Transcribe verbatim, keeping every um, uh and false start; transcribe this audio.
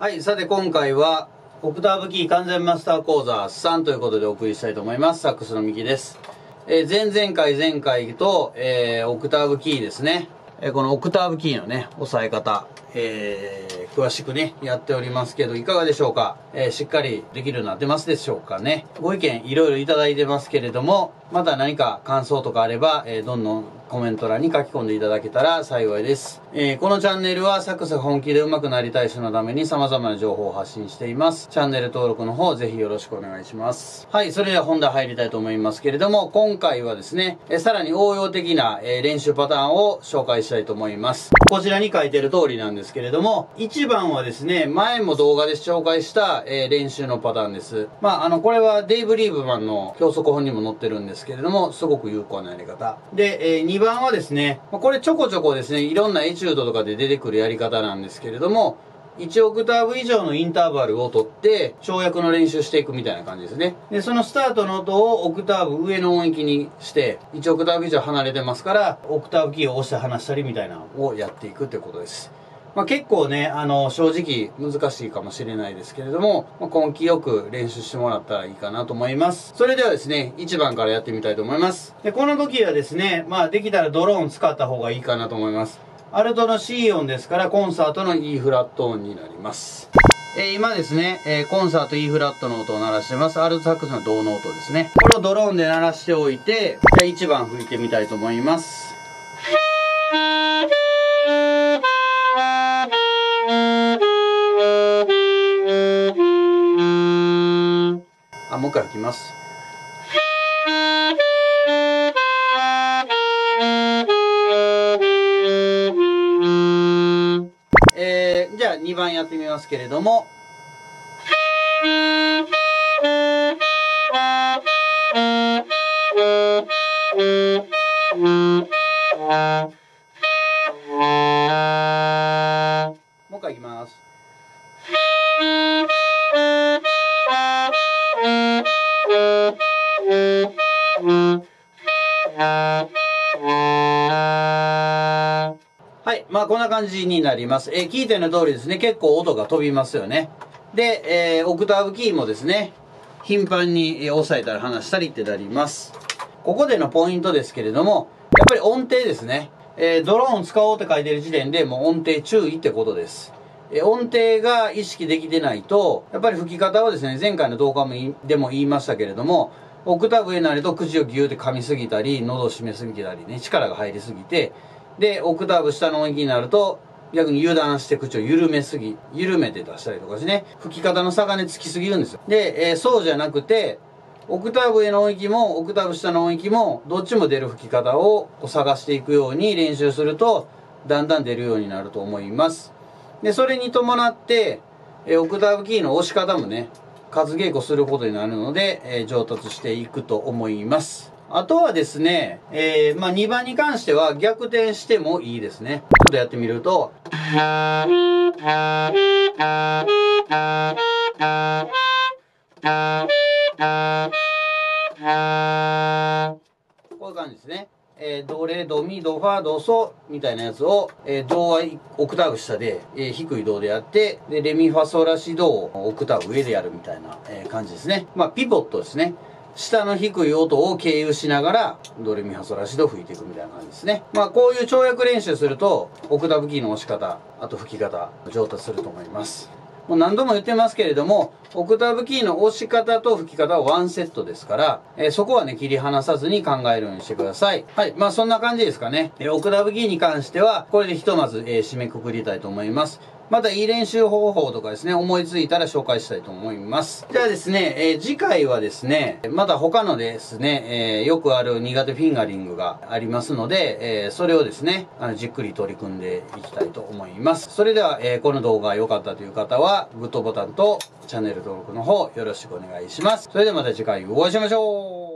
はい、さて今回はオクターブキー完全マスター講座さんということでお送りしたいと思います。サックスのミキです。えー、前々回前回と、えー、オクターブキーですね。えー、このオクターブキーのね、押さえ方、えー、詳しくね、やっておりますけど、いかがでしょうか。えー、しっかりできるようになってますでしょうかね。ご意見いろいろいただいてますけれども、また何か感想とかあれば、えー、どんどんコメント欄に書き込んでいただけたら幸いです。えー、このチャンネルはサックスが本気で上手くなりたい人のために様々な情報を発信しています。チャンネル登録の方ぜひよろしくお願いします。はい、それでは本題入りたいと思いますけれども、今回はですね、えー、さらに応用的な、えー、練習パターンを紹介したいと思います。こちらに書いてる通りなんですけれども、いちばんはですね、前も動画で紹介した、えー、練習のパターンです。まあ、あの、これはデイブ・リーブマンの教則本にも載ってるんですけれども、すごく有効なやり方。で、えーにばんはですね、これちょこちょこですね、いろんなエチュードとかで出てくるやり方なんですけれども、いちオクターブ以上のインターバルを取って、跳躍の練習していくみたいな感じですね。で、そのスタートの音をオクターブ上の音域にして、いちオクターブ以上離れてますから、オクターブキーを押して離したりみたいなのをやっていくってことです。まあ、結構ね、あの、正直難しいかもしれないですけれども、まあ、根気よく練習してもらったらいいかなと思います。それではですね、いちばんからやってみたいと思います。で、この時はですね、まあ、できたらドローン使った方がいいかなと思います。アルトの シー 音ですから、コンサートの E フラット音になります。えー、今ですね、えー、コンサート E フラットの音を鳴らしてます。アルトサックスの銅の音ですね。これをドローンで鳴らしておいて、じゃあいちばん吹いてみたいと思います。もう一回吹きます。えー、じゃあにばんやってみますけれども。もう一回いきます。はい。まあ、こんな感じになります。えー、聞いての通りですね、結構音が飛びますよね。で、えー、オクターブキーもですね、頻繁に押さえたら離したりってなります。ここでのポイントですけれども、やっぱり音程ですね。えー、ドローン使おうって書いてる時点でもう音程注意ってことです。音程が意識できてないと、やっぱり吹き方をですね、前回の動画でも言いましたけれども、オクターブ上になると口をギューって噛みすぎたり、喉を締めすぎたりね、力が入りすぎて、で、オクターブ下の音域になると、逆に油断して口を緩めすぎ、緩めて出したりとかしてね、吹き方の差がね、つきすぎるんですよ。で、えー、そうじゃなくて、オクターブ上の音域も、オクターブ下の音域も、どっちも出る吹き方を探していくように練習すると、だんだん出るようになると思います。で、それに伴って、えー、オクターブキーの押し方もね、数稽古することになるので、えー、上達していくと思います。あとはですね、えー、まあ、にばんに関しては逆転してもいいですね。ちょっとやってみると。こういう感じですね。えー、ドレ、ドミ、ドファ、ドソみたいなやつを、えー、ドはオクターブ下で、えー、低いドでやって、で、レミ、ファ、ソ、ラ、シ、ドをオクターブ上でやるみたいな、えー、感じですね。まあ、ピボットですね。下の低い音を経由しながら、ドレミ、ファ、ソ、ラ、シ、ド吹いていくみたいな感じですね。まあ、こういう跳躍練習すると、オクターブキーの押し方、あと吹き方、上達すると思います。もう何度も言ってますけれども、オクターブキーの押し方と吹き方はワンセットですから、えー、そこはね、切り離さずに考えるようにしてください。はい。まあ、そんな感じですかね。えー、オクターブキーに関しては、これでひとまず、えー、締めくくりたいと思います。また、いい練習方法とかですね、思いついたら紹介したいと思います。じゃあですね、えー、次回はですね、また他のですね、えー、よくある苦手フィンガリングがありますので、えー、それをですね、あのじっくり取り組んでいきたいと思います。それでは、えー、この動画が良かったという方は、グッドボタンとチャンネル登録の方よろしくお願いします。それではまた次回お会いしましょう。